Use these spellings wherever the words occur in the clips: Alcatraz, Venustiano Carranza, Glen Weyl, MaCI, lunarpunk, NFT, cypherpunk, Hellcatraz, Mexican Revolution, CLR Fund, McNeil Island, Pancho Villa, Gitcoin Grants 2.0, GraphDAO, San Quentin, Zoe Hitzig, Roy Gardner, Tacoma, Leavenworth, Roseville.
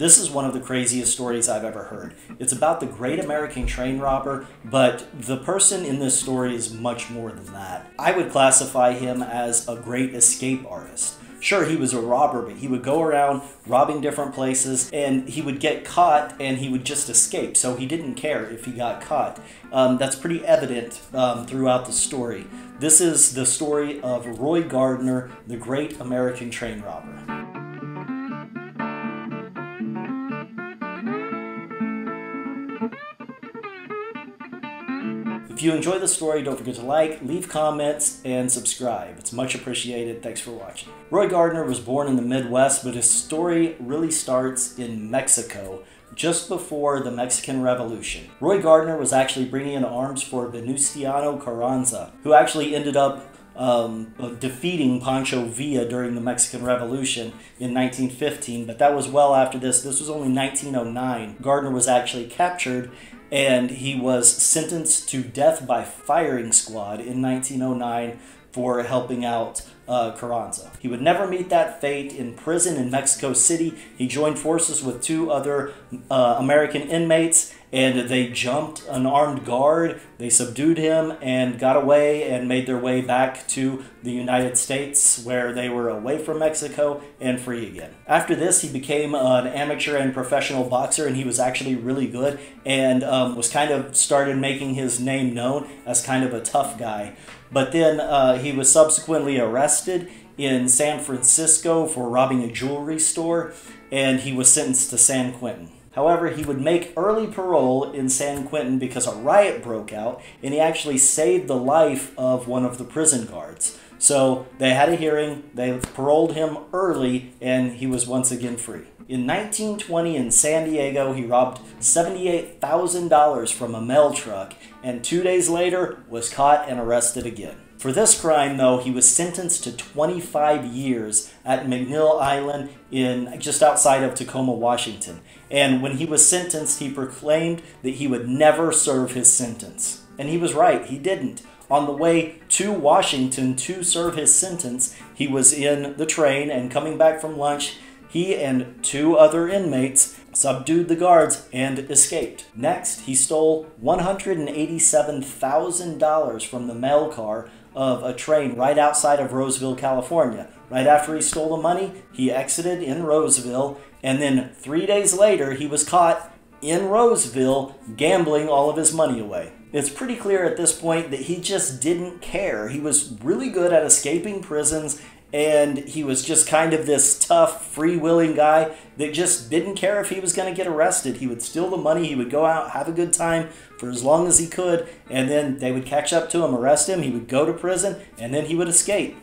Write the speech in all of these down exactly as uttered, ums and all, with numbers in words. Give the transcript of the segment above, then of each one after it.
This is one of the craziest stories I've ever heard. It's about the great American train robber, but the person in this story is much more than that. I would classify him as a great escape artist. Sure, he was a robber, but he would go around robbing different places, and he would get caught, and he would just escape, so he didn't care if he got caught. Um, that's pretty evident um, throughout the story. This is the story of Roy Gardner, the great American train robber. If you enjoyed the story, don't forget to like, leave comments, and subscribe. It's much appreciated. Thanks for watching. Roy Gardner was born in the Midwest, but his story really starts in Mexico, just before the Mexican Revolution. Roy Gardner was actually bringing in arms for Venustiano Carranza, who actually ended up Um, of defeating Pancho Villa during the Mexican Revolution in nineteen fifteen, but that was well after this. This was only nineteen oh nine. Gardner was actually captured, and he was sentenced to death by firing squad in nineteen oh nine for helping out uh, Carranza. He would never meet that fate. In prison in Mexico City, he joined forces with two other uh, American inmates, and they jumped an armed guard, they subdued him, and got away and made their way back to the United States, where they were away from Mexico and free again. After this, he became an amateur and professional boxer, and he was actually really good, and um, was kind of started making his name known as kind of a tough guy. But then uh, he was subsequently arrested in San Francisco for robbing a jewelry store, and he was sentenced to San Quentin. However, he would make early parole in San Quentin because a riot broke out, and he actually saved the life of one of the prison guards. So they had a hearing, they paroled him early, and he was once again free. In nineteen twenty in San Diego, he robbed seventy-eight thousand dollars from a mail truck, and two days later was caught and arrested again. For this crime, though, he was sentenced to twenty-five years at McNeil Island in just outside of Tacoma, Washington. And when he was sentenced, he proclaimed that he would never serve his sentence. And he was right, he didn't. On the way to Washington to serve his sentence, he was in the train and coming back from lunch, he and two other inmates subdued the guards and escaped. Next, he stole one hundred eighty-seven thousand dollars from the mail car of a train right outside of Roseville, California. Right after he stole the money, he exited in Roseville, and then three days later, he was caught in Roseville gambling all of his money away. It's pretty clear at this point that he just didn't care. He was really good at escaping prisons, and he was just kind of this tough, free-willing guy that just didn't care if he was going to get arrested. He would steal the money, he would go out, have a good time for as long as he could, and then they would catch up to him, arrest him, he would go to prison, and then he would escape.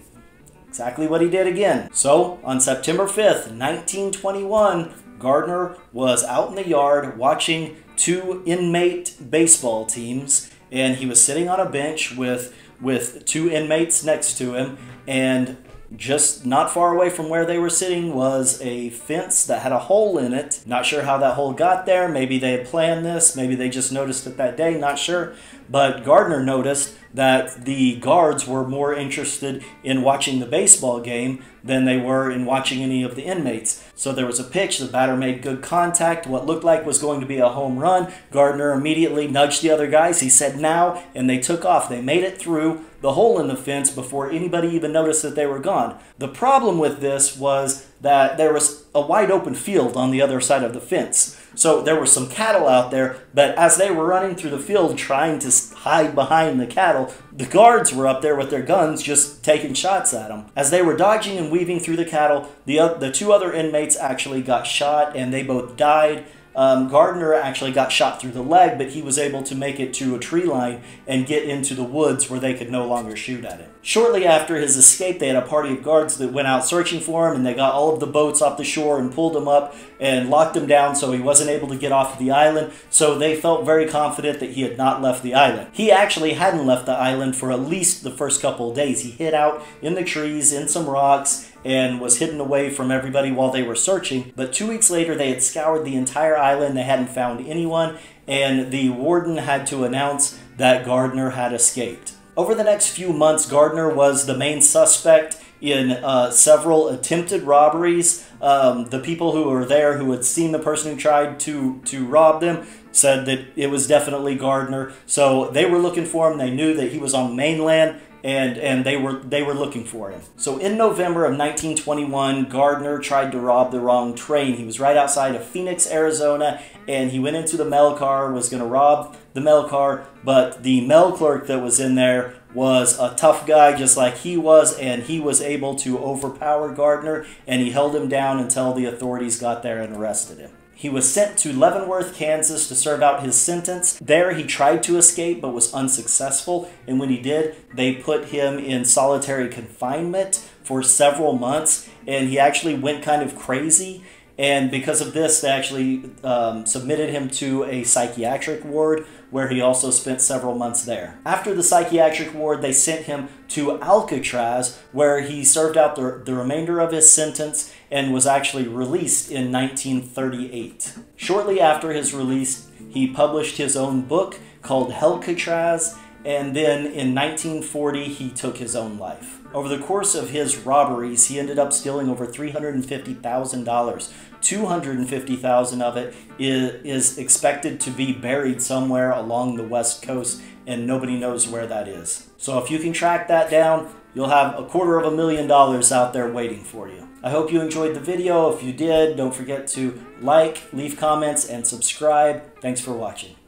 Exactly what he did again. So, on September fifth, nineteen twenty-one, Gardner was out in the yard watching two inmate baseball teams, and he was sitting on a bench with, with two inmates next to him, and just not far away from where they were sitting was a fence that had a hole in it. Not sure how that hole got there. Maybe they had planned this. Maybe they just noticed it that day. Not sure. But Gardner noticed that the guards were more interested in watching the baseball game than they were in watching any of the inmates. So there was a pitch. The batter made good contact. What looked like was going to be a home run. Gardner immediately nudged the other guys. He said, "Now," and they took off. They made it through the hole in the fence before anybody even noticed that they were gone. The problem with this was that there was a wide open field on the other side of the fence. So there were some cattle out there, but as they were running through the field trying to hide behind the cattle, the guards were up there with their guns just taking shots at them. As they were dodging and weaving through the cattle, the, uh, the two other inmates actually got shot, and they both died. Um, Gardner actually got shot through the leg, but he was able to make it to a tree line and get into the woods where they could no longer shoot at him. Shortly after his escape, they had a party of guards that went out searching for him, and they got all of the boats off the shore and pulled him up and locked him down so he wasn't able to get off of the island, so they felt very confident that he had not left the island. He actually hadn't left the island for at least the first couple of days. He hid out in the trees, in some rocks, and was hidden away from everybody while they were searching. But two weeks later, they had scoured the entire island. They hadn't found anyone, and the warden had to announce that Gardner had escaped. Over the next few months, Gardner was the main suspect in uh, several attempted robberies. Um, the people who were there who had seen the person who tried to, to rob them said that it was definitely Gardner. So they were looking for him. They knew that he was on mainland, and, and they were, they were looking for him. So in November of nineteen twenty-one, Gardner tried to rob the wrong train. He was right outside of Phoenix, Arizona, and he went into the mail car, was going to rob the mail car, but the mail clerk that was in there was a tough guy just like he was, and he was able to overpower Gardner, and he held him down until the authorities got there and arrested him. He was sent to Leavenworth, Kansas to serve out his sentence. There he tried to escape but was unsuccessful, and when he did, they put him in solitary confinement for several months, and he actually went kind of crazy. And because of this, they actually um, submitted him to a psychiatric ward, where he also spent several months there. After the psychiatric ward, they sent him to Alcatraz, where he served out the, the remainder of his sentence and was actually released in nineteen thirty-eight. Shortly after his release, he published his own book called Hellcatraz, and then in nineteen forty, he took his own life. Over the course of his robberies, he ended up stealing over three hundred fifty thousand dollars. two hundred fifty thousand dollars of it is, is expected to be buried somewhere along the West Coast, and nobody knows where that is. So if you can track that down, you'll have a quarter of a million dollars out there waiting for you. I hope you enjoyed the video. If you did, don't forget to like, leave comments, and subscribe. Thanks for watching.